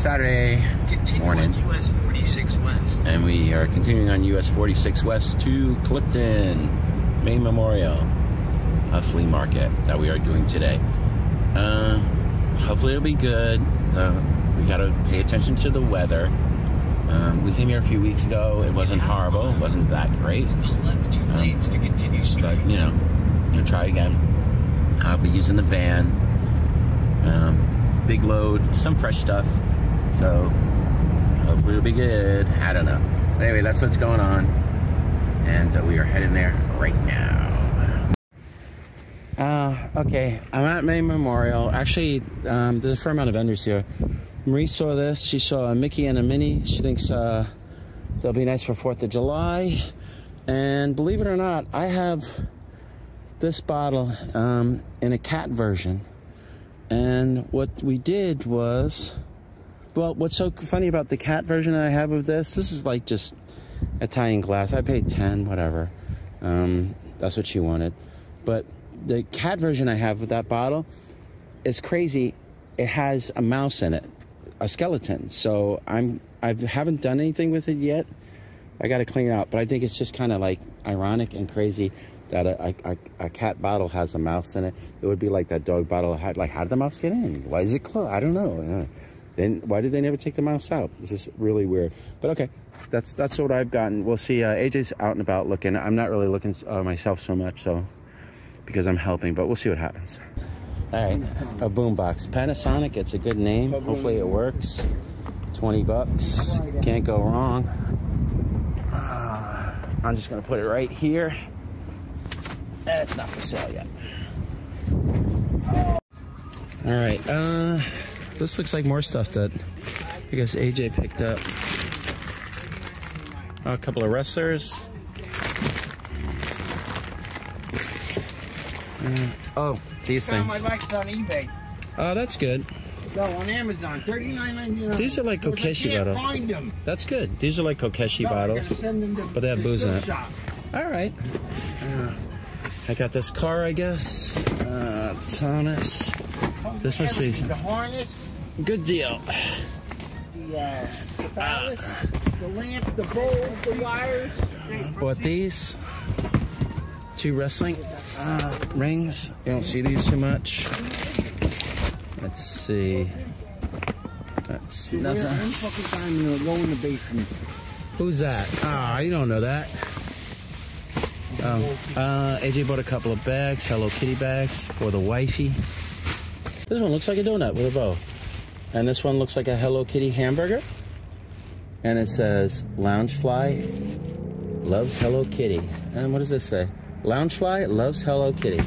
Saturday morning. US 46 West. And we are continuing on US 46 West to Clifton, May Memorial, a flea market that we are doing today. Hopefully it'll be good. We gotta pay attention to the weather. We came here a few weeks ago. It wasn't horrible. It wasn't that great. But, you know, we'll try again. I'll be using the van. Big load, some fresh stuff. So, hopefully it'll be good. I don't know. But anyway, that's what's going on. And we are heading there right now. Okay, I'm at May Memorial. Actually, there's a fair amount of vendors here. Marie saw this. She saw a Mickey and a Minnie. She thinks they'll be nice for 4th of July. And believe it or not, I have this bottle in a cat version. And what we did was... Well, what's so funny about the cat version that I have of this, this is like just Italian glass. I paid 10, whatever. That's what she wanted. But the cat version I have with that bottle is crazy. It has a mouse in it. A skeleton, so I haven't done anything with it yet. I got to clean it out, but I think it's just kind of like ironic and crazy that a cat bottle has a mouse in it. It would be like that dog bottle. Like, how did the mouse get in? Why is it closed? I don't know. Then why did they never take the mouse out? It's just really weird. But okay, that's what I've gotten. We'll see. AJ's out and about looking. I'm not really looking myself so much, so because I'm helping. But we'll see what happens. All right, a boombox. Panasonic, it's a good name. Hopefully it works. 20 bucks, can't go wrong. I'm just gonna put it right here. And it's not for sale yet. All right, this looks like more stuff that I guess AJ picked up. Oh, a couple of wrestlers. Oh. These things. My bike's on eBay. Oh, that's good. No, on Amazon, $39.99. These are like Kokeshi bottles. I can't find them. That's good. These are like Kokeshi bottles, but they have booze in it. All right. I got this car, I guess. Thomas. This must be the harness. Good deal. The palace, the lamp, the bowl, the wires. Bought these. Two wrestling rings. You don't see these too much. Let's see. That's nothing. Who's that? Ah, you don't know that. AJ bought a couple of bags, Hello Kitty bags for the wifey. This one looks like a donut with a bow. And this one looks like a Hello Kitty hamburger. And it says, Loungefly loves Hello Kitty. And what does this say? Loungefly loves Hello Kitty.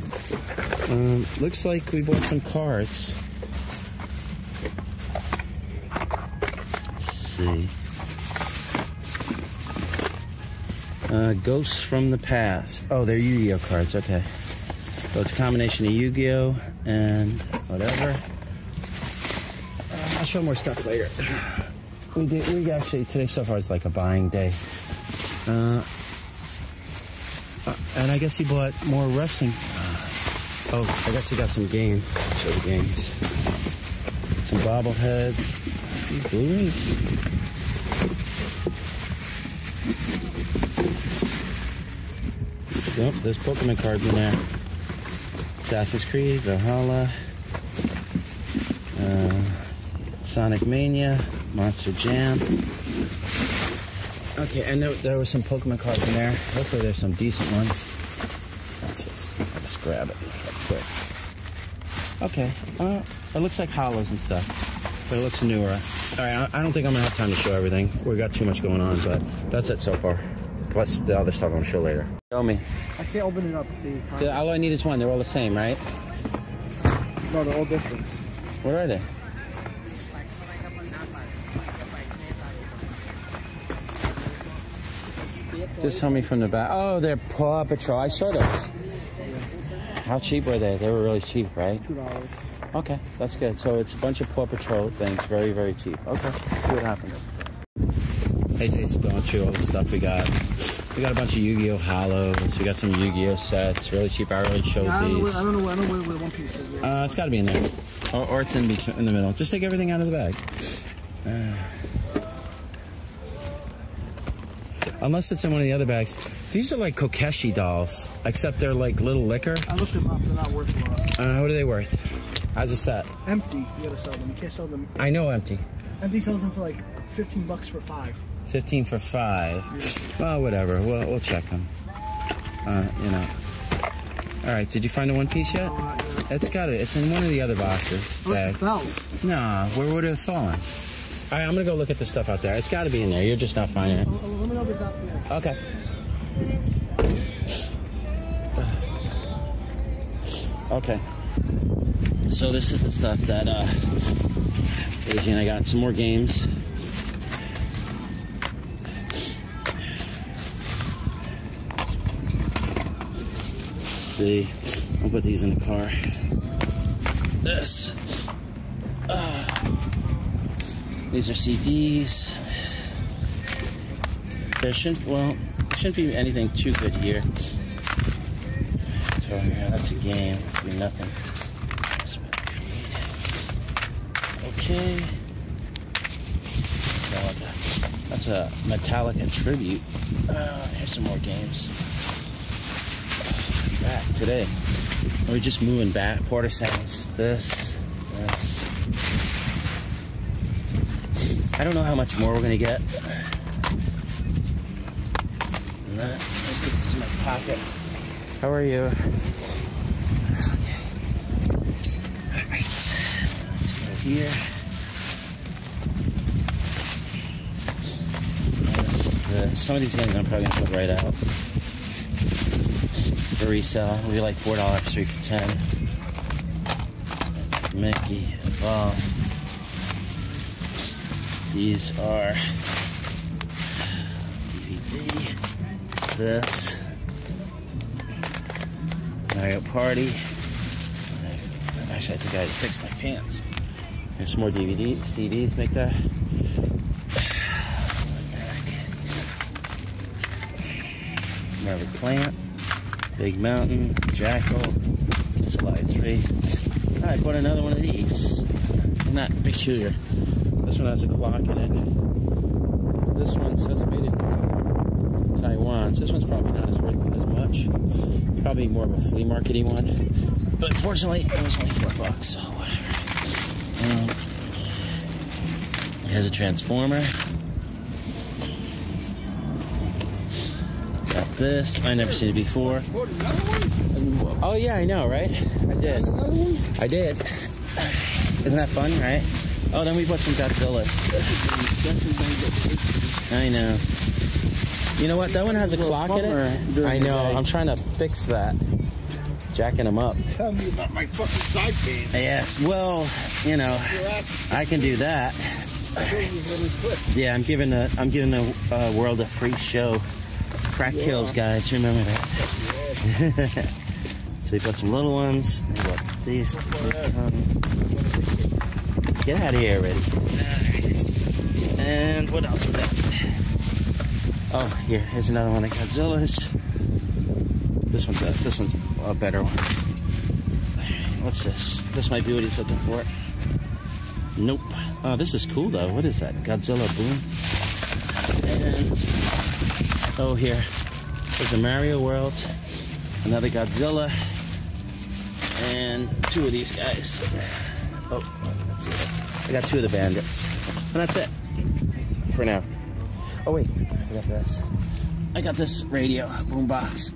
Looks like we bought some cards. Let's see. Ghosts from the past. Oh, they're Yu-Gi-Oh cards, okay. So it's a combination of Yu-Gi-Oh and whatever. I'll show more stuff later. We actually, today so far is like a buying day. And I guess he bought more wrestling. Oh, I guess he got some games. I'll show the games. Some bobbleheads. Blu-rays. Nope, there's Pokemon cards in there. Assassin's Creed, Valhalla. Sonic Mania. Monster Jam. Okay, and there were some Pokemon cards in there. Hopefully there's some decent ones. Let's grab it real quick. Okay, it looks like hollows and stuff, but it looks newer. All right, I don't think I'm gonna have time to show everything. We got too much going on, but that's it so far. Plus the other stuff I'm gonna show later. Show me. I can't open it up. So all I need is one. They're all the same, right? No, they're all different. What are they? Just tell me from the back. Oh, they're Paw Patrol. I saw those. How cheap were they? They were really cheap, right? $2. Okay, that's good. So it's a bunch of Paw Patrol things. Very, very cheap. Okay, let's see what happens. AJ's going through all the stuff we got. We got a bunch of Yu-Gi-Oh! Hollows. We got some Yu-Gi-Oh! Sets. Really cheap. I already showed these. I don't know where One Piece is. It's got to be in there. Or it's in the middle. Just take everything out of the bag. Unless it's in one of the other bags. These are like Kokeshi dolls, except they're like little liquor. I looked them up, they're not worth a lot. What are they worth? As a set? Empty, you gotta sell them. You can't sell them. I know empty. Empty sells them for like 15 bucks for 5. 15 for 5. Well, whatever, we'll check them. You know. Alright, did you find a One Piece yet? It's in one of the other boxes. It fell. Nah, where would it have fallen? All right, I'm gonna go look at the stuff out there. It's gotta be in there. You're just not finding it. Let me know if it's out there. Okay. Okay. So this is the stuff that Izzy and I got. Some more games. Let's see. I'll put these in the car. This. These are CDs. There shouldn't be anything too good here. So yeah, that's a game. It's gonna be nothing. Okay. Metallica. That's a Metallica tribute. Here's some more games. Back today. We're just moving back. Porter Sands. This. I don't know how much more we're gonna get. Let's get this in my pocket. How are you? Okay. All right. Let's go here. Some of these things I'm probably gonna put right out for resale. It'll be like $4, 3 for $10. Mickey, a ball. These are DVD, this, Mario Party. Actually, I think I fixed my pants. Here's some more DVD, CDs, make that. Another plant, Big Mountain, Jackal, Slide 3. Alright, I bought another one of these. Not peculiar. This one has a clock in it. This one says made in Taiwan. So this one's probably not as worth as much. Probably more of a flea markety one. But fortunately, it was only $4, so whatever. It has a transformer. Got this. I never seen it before. Oh yeah, I know, right? I did. I did. Isn't that fun, right? Oh, then we bought some Godzillas. I know. You know what? That one has a clock in it. I know. I'm trying to fix that. Jacking them up. Tell me about my fucking side pain. Yes. Well, you know, I can do that. Yeah, I'm giving the world a free show. Crack kills, guys. Remember that. So we bought some little ones. We bought these. Get out of here already. And what else we got? Oh, here, here's another one of Godzilla's. This one's a better one. What's this? This might be what he's looking for. Nope. Oh, this is cool though. What is that? Godzilla Boom. And oh, here. There's a Mario World. Another Godzilla. And two of these guys. Oh, that's it. I got two of the bandits. And that's it. For now. Oh, wait. I got this. I got this radio boombox.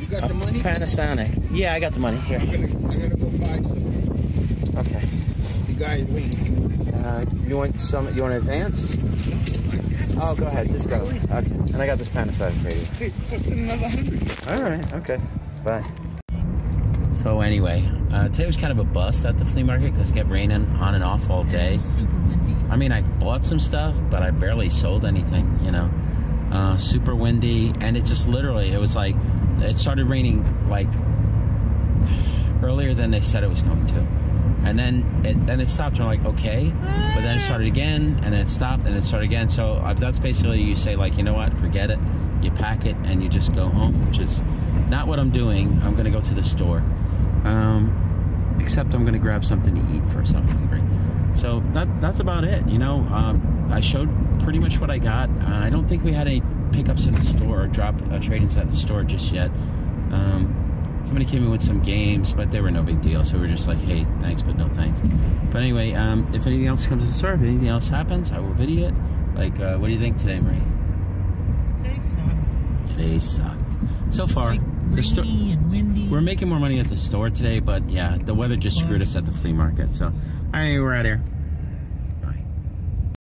You got the money? Panasonic. Yeah, I got the money. Here. I'm gonna go buy some. Okay. You guys wait. You want some? You want to advance? Oh, go ahead. Just go. Okay. And I got this Panasonic radio. Hey, put another 100. All right. Okay. Bye. So anyway, today was kind of a bust at the flea market because it kept raining on and off all day. Super windy. I mean, I bought some stuff, but I barely sold anything, you know. Super windy, and it just literally, it was like, it started raining like earlier than they said it was going to. And then it stopped, and I'm like, okay. But then it started again, and then it stopped, and it started again. So that's basically, you say like, you know what, forget it. You pack it, and you just go home, which is not what I'm doing. I'm gonna go to the store. Except I'm gonna grab something to eat first. I'm hungry. So So that's about it, you know. I showed pretty much what I got. I don't think we had any pickups in the store or trade-ins at the store just yet. Somebody came in with some games, but they were no big deal, so we were just like, hey, thanks, but no thanks. But anyway, if anything else comes to the store, if anything else happens, I will video it. Like, what do you think today, Marie? Today sucked. Today sucked. So far, like rainy and windy. We're making more money at the store today, but yeah, the weather just screwed us at the flea market. So, all right, we're out of here.